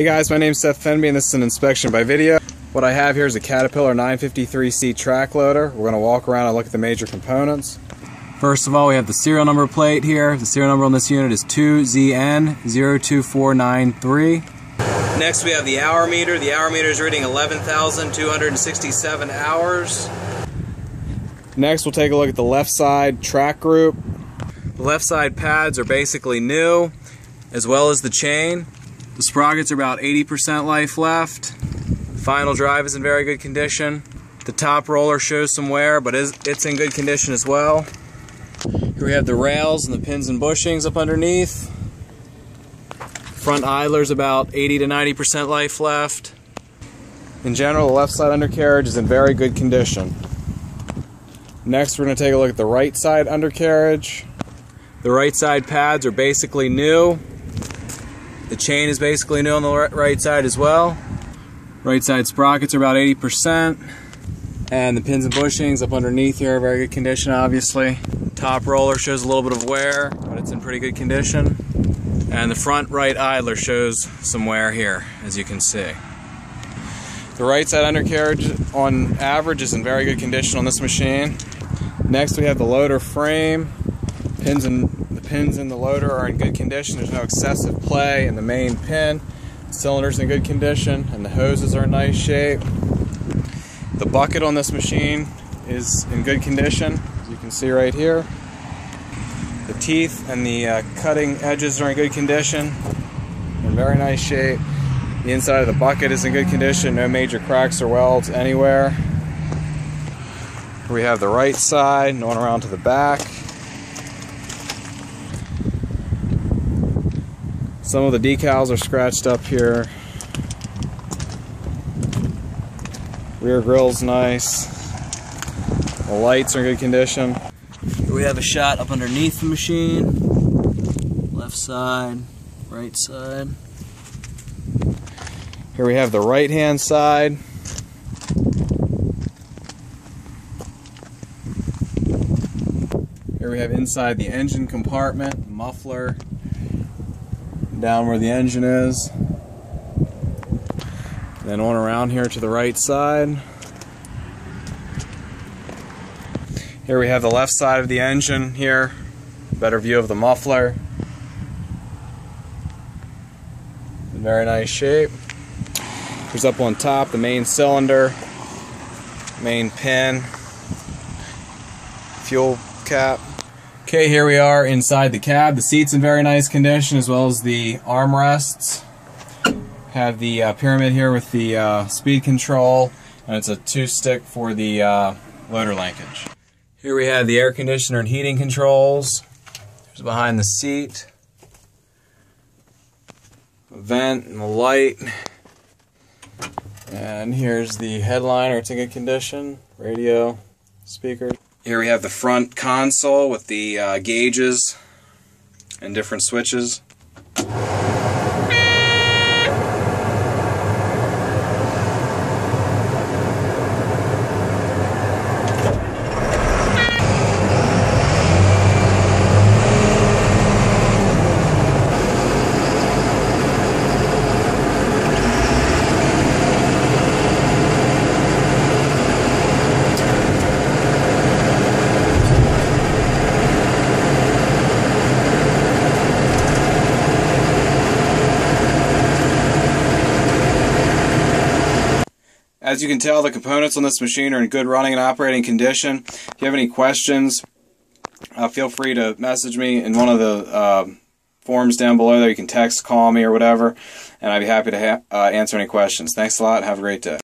Hey guys, my name's Seth Fenby and this is an inspection by video. What I have here is a Caterpillar 953C track loader. We're going to walk around and look at the major components. First of all, we have the serial number plate here. The serial number on this unit is 2ZN02493. Next we have the hour meter. The hour meter is reading 11,267 hours. Next we'll take a look at the left side track group. The left side pads are basically new, as well as the chain. The sprockets are about 80% life left. Final drive is in very good condition. The top roller shows some wear, but it's in good condition as well. Here we have the rails and the pins and bushings up underneath. Front idler's about 80 to 90% life left. In general, the left side undercarriage is in very good condition. Next, we're going to take a look at the right side undercarriage. The right side pads are basically new. The chain is basically new on the right side as well. Right side sprockets are about 80%. And the pins and bushings up underneath here are very good condition, obviously. Top roller shows a little bit of wear, but it's in pretty good condition. And the front right idler shows some wear here, as you can see. The right side undercarriage on average is in very good condition on this machine. Next we have the loader frame. The pins in the loader are in good condition. There's no excessive play in the main pin. The cylinder's in good condition and the hoses are in nice shape. The bucket on this machine is in good condition, as you can see right here. The teeth and the cutting edges are in good condition. In very nice shape. The inside of the bucket is in good condition. No major cracks or welds anywhere. Here we have the right side, going around to the back. Some of the decals are scratched up here. Rear grille's nice. The lights are in good condition. Here we have a shot up underneath the machine. Left side, right side. Here we have the right-hand side. Here we have inside the engine compartment, muffler, down where the engine is. Then on around here to the right side. Here we have the left side of the engine here. Better view of the muffler. In very nice shape. Here's up on top the main cylinder, main pin, fuel cap. Okay, here we are inside the cab. The seat's in very nice condition, as well as the armrests. Have the pyramid here with the speed control, and it's a two-stick for the loader linkage. Here we have the air conditioner and heating controls. There's behind the seat. A vent and a light. And here's the headliner. It's in good condition. Radio, speaker. Here we have the front console with the gauges and different switches. As you can tell, the components on this machine are in good running and operating condition. If you have any questions, feel free to message me in one of the forms down below there. You can text, call me, or whatever, and I'd be happy to answer any questions. Thanks a lot. Have a great day.